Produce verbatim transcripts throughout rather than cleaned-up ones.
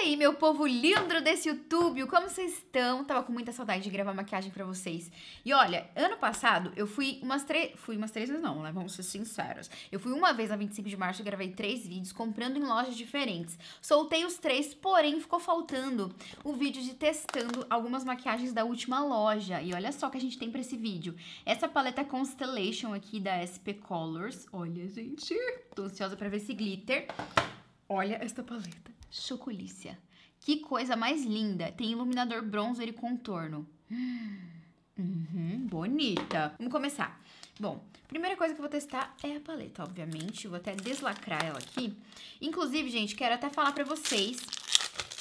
E aí, meu povo lindo desse YouTube, como vocês estão? Tava com muita saudade de gravar maquiagem pra vocês. E olha, ano passado eu fui umas três... Fui umas três vezes não, né? Vamos ser sinceros. Eu fui uma vez na vinte e cinco de março e gravei três vídeos comprando em lojas diferentes. Soltei os três, porém ficou faltando o vídeo de testando algumas maquiagens da última loja. E olha só o que a gente tem pra esse vídeo. Essa paleta Constellation aqui da S P Colors. Olha, gente, tô ansiosa pra ver esse glitter. Olha esta paleta. Chocolícia. Que coisa mais linda. Tem iluminador, bronzer e contorno. Uhum, bonita. Vamos começar. Bom, primeira coisa que eu vou testar é a paleta, obviamente. Vou até deslacrar ela aqui. Inclusive, gente, quero até falar pra vocês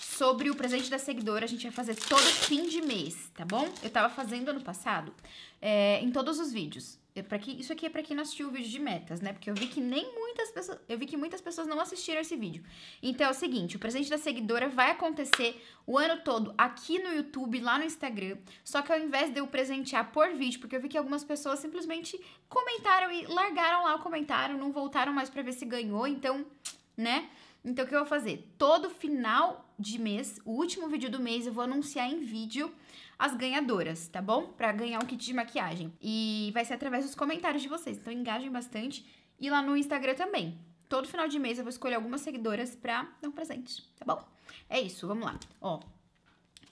sobre o presente da seguidora. A gente vai fazer todo fim de mês, tá bom? Eu tava fazendo ano passado é, em todos os vídeos. Pra que, isso aqui é pra quem não assistiu o vídeo de metas, né? Porque eu vi que nem muitas pessoas... Eu vi que muitas pessoas não assistiram esse vídeo. Então, é o seguinte. O presente da seguidora vai acontecer o ano todo aqui no YouTube, lá no Instagram. Só que ao invés de eu presentear por vídeo, porque eu vi que algumas pessoas simplesmente comentaram e largaram lá o comentário, não voltaram mais pra ver se ganhou. Então, né? Então, o que eu vou fazer? Todo final de mês, o último vídeo do mês, eu vou anunciar em vídeo as ganhadoras, tá bom? Pra ganhar um kit de maquiagem. E vai ser através dos comentários de vocês, então engajem bastante. E lá no Instagram também. Todo final de mês eu vou escolher algumas seguidoras pra dar um presente, tá bom? É isso, vamos lá. Ó,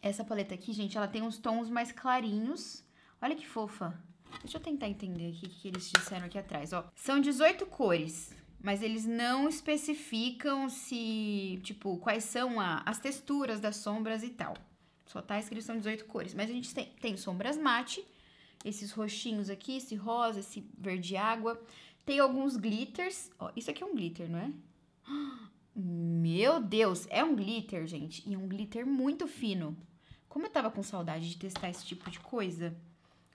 essa paleta aqui, gente, ela tem uns tons mais clarinhos. Olha que fofa. Deixa eu tentar entender aqui o que eles disseram aqui atrás, ó. São dezoito cores, mas eles não especificam se, tipo, quais são a, as texturas das sombras e tal. Só tá escrito são dezoito cores. Mas a gente tem, tem sombras mate, esses roxinhos aqui, esse rosa, esse verde água. Tem alguns glitters. Ó, isso aqui é um glitter, não é? Meu Deus, é um glitter, gente. E um glitter muito fino. Como eu tava com saudade de testar esse tipo de coisa.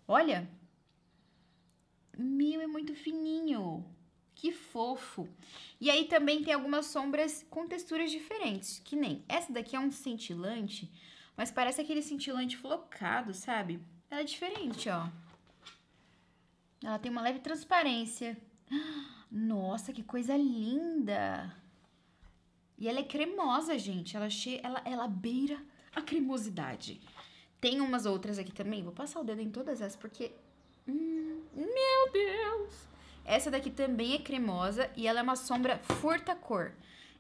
Olha. Meu, é muito fininho. Que fofo. E aí também tem algumas sombras com texturas diferentes. Que nem essa daqui é um cintilante, mas parece aquele cintilante flocado, sabe? Ela é diferente, ó. Ela tem uma leve transparência. Nossa, que coisa linda. E ela é cremosa, gente. Ela, che... ela, ela beira a cremosidade. Tem umas outras aqui também. Vou passar o dedo em todas essas porque... Hum, meu Deus! Essa daqui também é cremosa e ela é uma sombra furta-cor.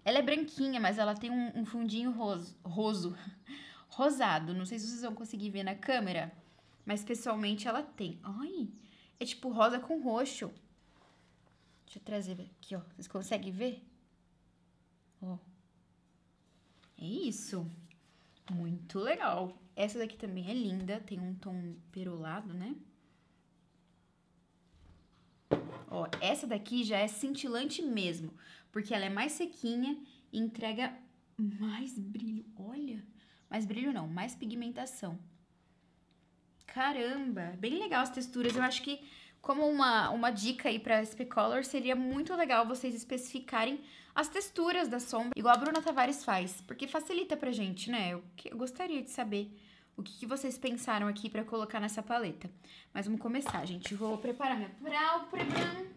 Ela é branquinha, mas ela tem um, um fundinho roso, roso, rosado. Não sei se vocês vão conseguir ver na câmera, mas pessoalmente ela tem. Ai, é tipo rosa com roxo. Deixa eu trazer aqui, ó. Vocês conseguem ver? Ó. É isso. Muito legal. Essa daqui também é linda. Tem um tom perolado, né? Ó, essa daqui já é cintilante mesmo, porque ela é mais sequinha e entrega mais brilho. Olha, mais brilho não, mais pigmentação. Caramba, bem legal as texturas. Eu acho que como uma, uma dica aí pra S P Color, seria muito legal vocês especificarem as texturas da sombra, igual a Bruna Tavares faz, porque facilita pra gente, né? Eu, que, eu gostaria de saber o que, que vocês pensaram aqui pra colocar nessa paleta. Mas vamos começar, gente. Vou preparar minha pálpebra.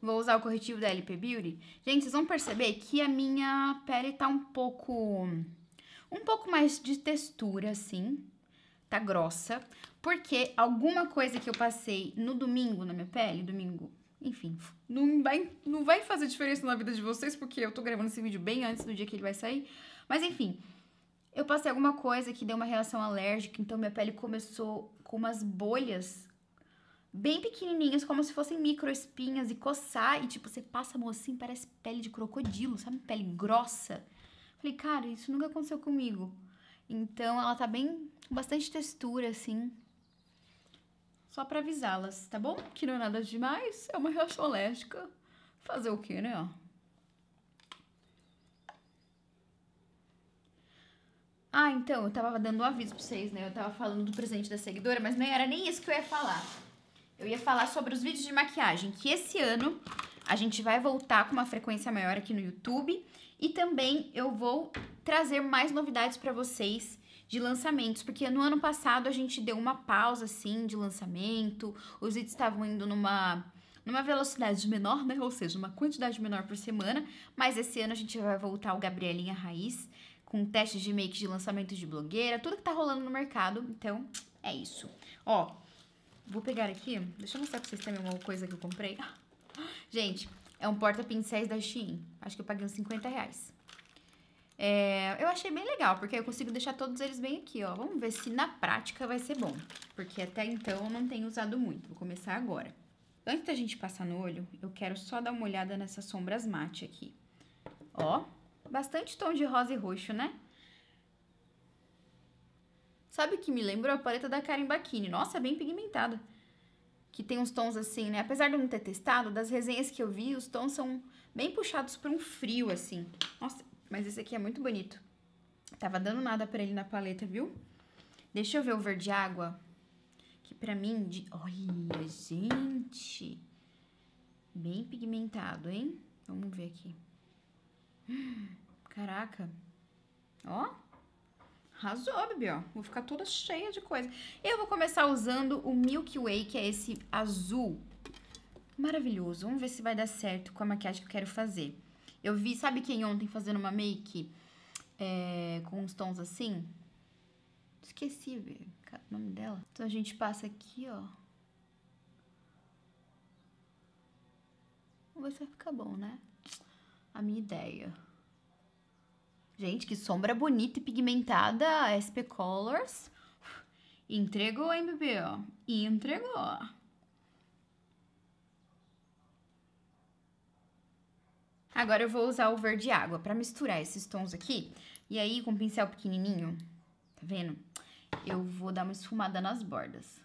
Vou usar o corretivo da L P Beauty. Gente, vocês vão perceber que a minha pele tá um pouco... Um pouco mais de textura, assim. Tá grossa. Porque alguma coisa que eu passei no domingo na minha pele... Domingo... Enfim, não vai, não vai fazer diferença na vida de vocês, porque eu tô gravando esse vídeo bem antes do dia que ele vai sair. Mas enfim... Eu passei alguma coisa que deu uma reação alérgica, então minha pele começou com umas bolhas bem pequenininhas, como se fossem microespinhas, e coçar, e tipo, você passa a mão assim, parece pele de crocodilo, sabe? Pele grossa. Falei, cara, isso nunca aconteceu comigo. Então ela tá bem, com bastante textura, assim. Só pra avisá-las, tá bom? Que não é nada demais, é uma reação alérgica. Fazer o quê, né, ó? Ah, então, eu tava dando um aviso pra vocês, né? Eu tava falando do presente da seguidora, mas não era nem isso que eu ia falar. Eu ia falar sobre os vídeos de maquiagem, que esse ano a gente vai voltar com uma frequência maior aqui no YouTube. E também eu vou trazer mais novidades pra vocês de lançamentos, porque no ano passado a gente deu uma pausa, assim, de lançamento. Os vídeos estavam indo numa... numa velocidade menor, né? Ou seja, uma quantidade menor por semana. Mas esse ano a gente vai voltar ao Gabrielinha Raiz, com testes de make de lançamento de blogueira, tudo que tá rolando no mercado. Então, é isso. Ó, vou pegar aqui, deixa eu mostrar pra vocês também uma coisa que eu comprei. Gente, é um porta-pincéis da Shein. Acho que eu paguei uns cinquenta reais. É, eu achei bem legal, porque eu consigo deixar todos eles bem aqui, ó. Vamos ver se na prática vai ser bom, porque até então eu não tenho usado muito. Vou começar agora. Antes da gente passar no olho, eu quero só dar uma olhada nessas sombras mate aqui. Ó, bastante tom de rosa e roxo, né? Sabe o que me lembrou? A paleta da Karen Bachini. Nossa, é bem pigmentada. Que tem uns tons assim, né? Apesar de eu não ter testado, das resenhas que eu vi, os tons são bem puxados por um frio, assim. Nossa, mas esse aqui é muito bonito. Tava dando nada pra ele na paleta, viu? Deixa eu ver o verde água. Que pra mim... De... Olha, gente! Bem pigmentado, hein? Vamos ver aqui. Caraca! Ó! Arrasou, bebê, ó. Vou ficar toda cheia de coisa. Eu vou começar usando o Milky Way, que é esse azul. Maravilhoso. Vamos ver se vai dar certo com a maquiagem que eu quero fazer. Eu vi, sabe quem ontem fazendo uma make? É, com uns tons assim... Esqueci, velho, o nome dela. Então, a gente passa aqui, ó. Vamos ver se vai ficar bom, né? A minha ideia. Gente, que sombra bonita e pigmentada. S P Colors. Entregou, hein, bebê, ó. Entregou. Agora eu vou usar o verde água pra misturar esses tons aqui. E aí, com um pincel pequenininho, tá vendo? Eu vou dar uma esfumada nas bordas.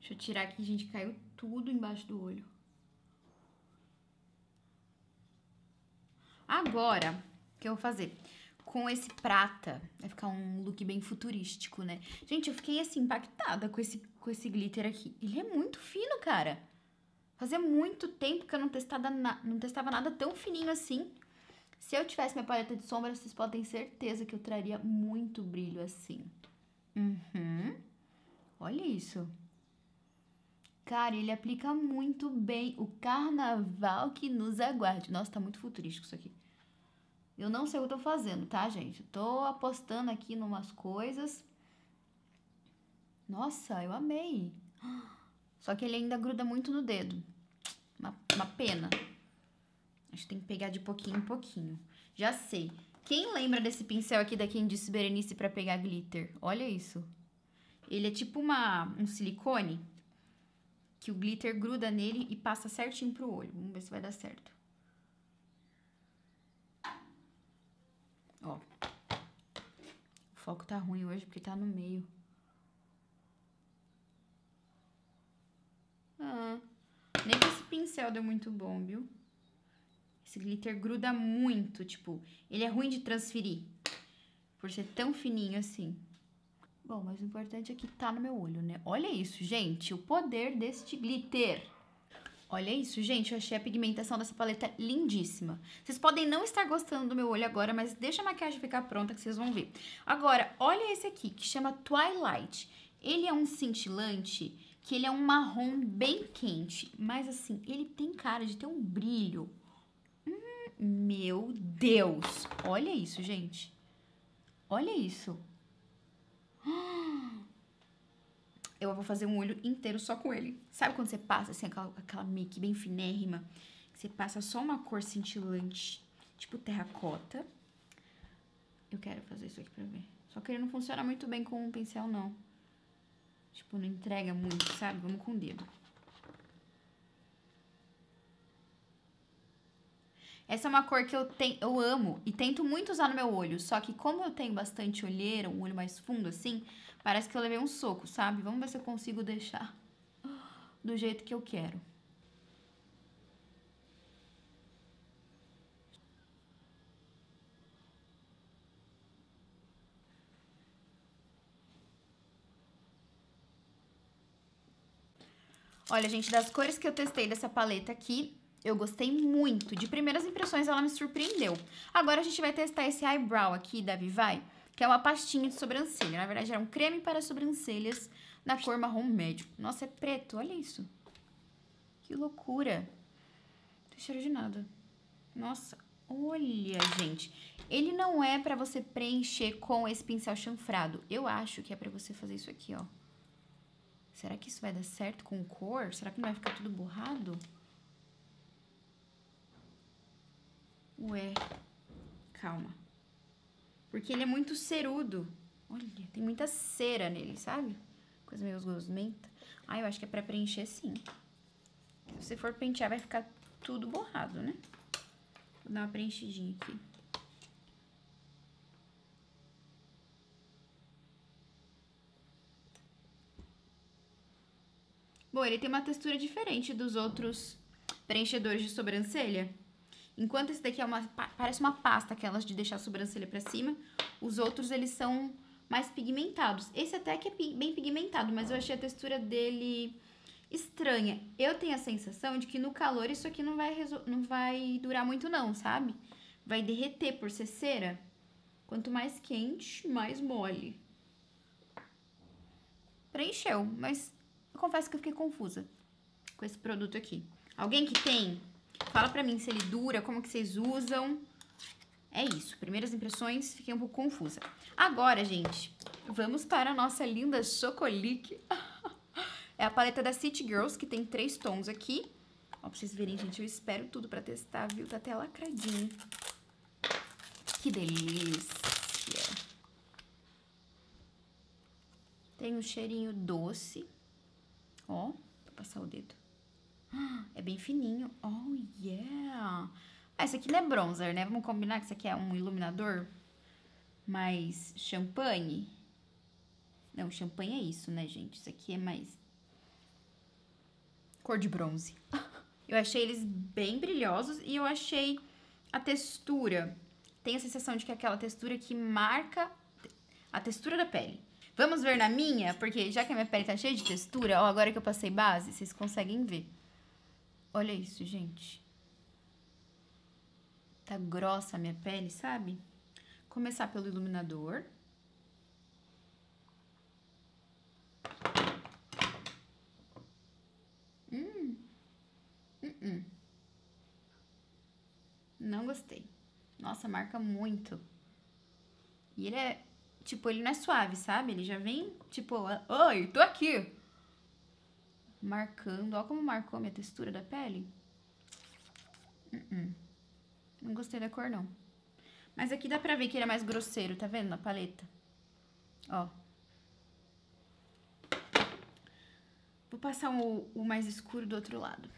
Deixa eu tirar aqui, gente, caiu tudo embaixo do olho. Agora, o que eu vou fazer? Com esse prata, vai ficar um look bem futurístico, né? Gente, eu fiquei, assim, impactada com esse, com esse glitter aqui. Ele é muito fino, cara. Fazia muito tempo que eu não testava, na, não testava nada tão fininho assim. Se eu tivesse minha paleta de sombra, vocês podem ter certeza que eu traria muito brilho assim. Uhum. Olha isso. Cara, ele aplica muito bem. O carnaval que nos aguarde. Nossa, tá muito futurístico isso aqui. Eu não sei o que eu tô fazendo, tá, gente? Tô apostando aqui em umas coisas. Nossa, eu amei. Só que ele ainda gruda muito no dedo. Uma, uma pena. Acho que tem que pegar de pouquinho em pouquinho. Já sei. Quem lembra desse pincel aqui da Quem Disse Berenice pra pegar glitter? Olha isso. Ele é tipo uma, um silicone que o glitter gruda nele e passa certinho pro olho. Vamos ver se vai dar certo. Ó, o foco tá ruim hoje porque tá no meio. Ah, nem que esse pincel deu muito bom, viu? Esse glitter gruda muito, tipo, ele é ruim de transferir, por ser tão fininho assim. Bom, mas o importante é que tá no meu olho, né? Olha isso, gente, o poder deste glitter. Olha isso, gente, eu achei a pigmentação dessa paleta lindíssima. Vocês podem não estar gostando do meu olho agora, mas deixa a maquiagem ficar pronta que vocês vão ver. Agora, olha esse aqui, que chama Twilight. Ele é um cintilante, que ele é um marrom bem quente, mas assim, ele tem cara de ter um brilho. Hum, meu Deus! Olha isso, gente. Olha isso. Ah! Eu vou fazer um olho inteiro só com ele. Sabe quando você passa, assim, aquela, aquela make bem finérrima? Você passa só uma cor cintilante, tipo terracota. Eu quero fazer isso aqui pra ver. Só que ele não funciona muito bem com um pincel, não. Tipo, não entrega muito, sabe? Vamos com o dedo. Essa é uma cor que eu, te, eu amo e tento muito usar no meu olho. Só que como eu tenho bastante olheira, um olho mais fundo assim, parece que eu levei um soco, sabe? Vamos ver se eu consigo deixar do jeito que eu quero. Olha, gente, das cores que eu testei dessa paleta aqui, eu gostei muito. De primeiras impressões, ela me surpreendeu. Agora a gente vai testar esse eyebrow aqui da Vivai, que é uma pastinha de sobrancelha. Na verdade, era um creme para sobrancelhas na cor marrom médio. Nossa, é preto, olha isso. Que loucura. Não tem cheiro de nada. Nossa, olha, gente. Ele não é pra você preencher com esse pincel chanfrado. Eu acho que é pra você fazer isso aqui, ó. Será que isso vai dar certo com cor? Será que não vai ficar tudo borrado? Ué, calma. Porque ele é muito cerudo. Olha, tem muita cera nele, sabe? Coisa meio gosmenta. Ah, eu acho que é pra preencher sim. Se você for pentear, vai ficar tudo borrado, né? Vou dar uma preenchidinha aqui. Bom, ele tem uma textura diferente dos outros preenchedores de sobrancelha. Enquanto esse daqui é uma, parece uma pasta, aquelas de deixar a sobrancelha pra cima, os outros eles são mais pigmentados. Esse até que é bem pigmentado, mas eu achei a textura dele estranha. Eu tenho a sensação de que no calor isso aqui não vai, não vai durar muito não, sabe? Vai derreter por ser cera. Quanto mais quente, mais mole. Preencheu, mas eu confesso que eu fiquei confusa com esse produto aqui. Alguém que tem, fala pra mim se ele dura, como que vocês usam. É isso, primeiras impressões, fiquei um pouco confusa. Agora, gente, vamos para a nossa linda Chocolícia. É a paleta da City Girls, que tem três tons aqui. Ó, pra vocês verem, gente, eu espero tudo pra testar, viu? Tá até lacradinho. Que delícia! Tem um cheirinho doce. Ó, vou passar o dedo. É bem fininho. Oh, yeah! Ah, esse aqui não é bronzer, né? Vamos combinar que isso aqui é um iluminador mais champanhe. Não, champanhe é isso, né, gente? Isso aqui é mais cor de bronze. Eu achei eles bem brilhosos e eu achei a textura. Tem a sensação de que é aquela textura que marca a textura da pele. Vamos ver na minha, porque já que a minha pele tá cheia de textura, ó, agora que eu passei base, vocês conseguem ver. Olha isso, gente. Tá grossa a minha pele, sabe? Começar pelo iluminador. Hum. Uh-uh. Não gostei. Nossa, marca muito. E ele é... Tipo, ele não é suave, sabe? Ele já vem, tipo, oi, tô aqui. Marcando. Ó como marcou a minha textura da pele. Uh-uh. Não gostei da cor, não. Mas aqui dá pra ver que ele é mais grosseiro, tá vendo? Na paleta. Ó. Vou passar o, o mais escuro do outro lado.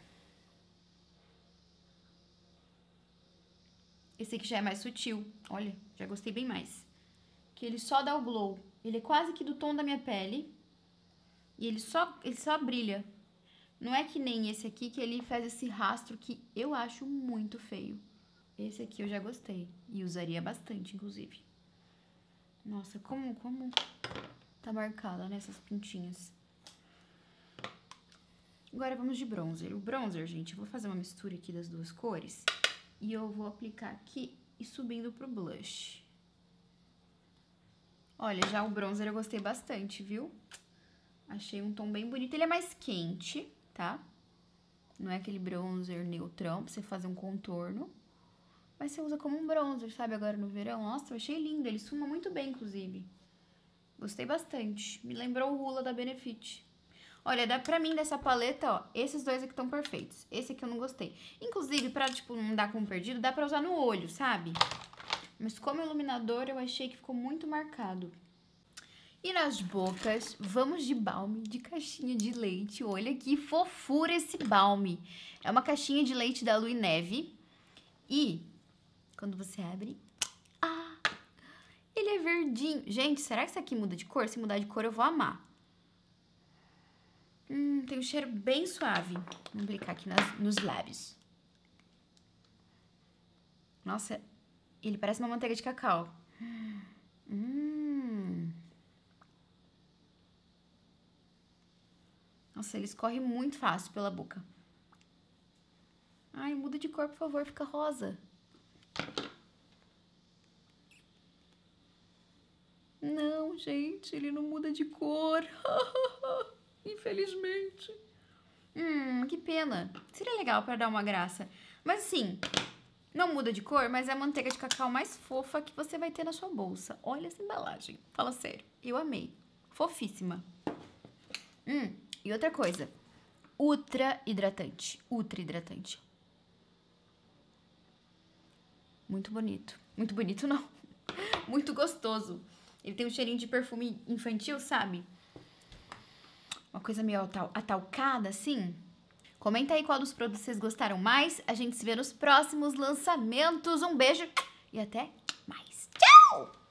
Esse aqui já é mais sutil. Olha, já gostei bem mais. Que ele só dá o glow. Ele é quase que do tom da minha pele. E ele só, ele só brilha. Não é que nem esse aqui que ele faz esse rastro que eu acho muito feio. Esse aqui eu já gostei. E usaria bastante, inclusive. Nossa, como, como tá marcada nessas pintinhas. Agora vamos de bronzer. O bronzer, gente, eu vou fazer uma mistura aqui das duas cores. E eu vou aplicar aqui e subindo pro blush. Olha, já o bronzer eu gostei bastante, viu? Achei um tom bem bonito. Ele é mais quente, tá? Não é aquele bronzer neutrão pra você fazer um contorno. Mas você usa como um bronzer, sabe? Agora no verão. Nossa, eu achei lindo. Ele suma muito bem, inclusive. Gostei bastante. Me lembrou o Rula da Benefit. Olha, dá pra mim dessa paleta, ó. Esses dois aqui estão perfeitos. Esse aqui eu não gostei. Inclusive, pra, tipo, não dar como perdido, dá pra usar no olho, sabe? Mas como iluminador, eu achei que ficou muito marcado. E nas bocas, vamos de balme de caixinha de leite. Olha que fofura esse balme. É uma caixinha de leite da Lua e Neve. E quando você abre... Ah! Ele é verdinho. Gente, será que isso aqui muda de cor? Se mudar de cor, eu vou amar. Hum, tem um cheiro bem suave. Vou aplicar aqui nas, nos lábios. Nossa... Ele parece uma manteiga de cacau. Hum. Nossa, ele escorre muito fácil pela boca. Ai, muda de cor, por favor. Fica rosa. gente, ele não muda de cor. Infelizmente. Hum, que pena. Seria legal pra dar uma graça. Mas assim, não muda de cor, mas é a manteiga de cacau mais fofa que você vai ter na sua bolsa. Olha essa embalagem. Fala sério, eu amei. Fofíssima. Hum, e outra coisa. Ultra hidratante. Ultra hidratante. Muito bonito. Muito bonito, não. Muito gostoso. Ele tem um cheirinho de perfume infantil, sabe? Uma coisa meio atal atalcada, assim. Comenta aí qual dos produtos vocês gostaram mais. A gente se vê nos próximos lançamentos. Um beijo e até mais. Tchau!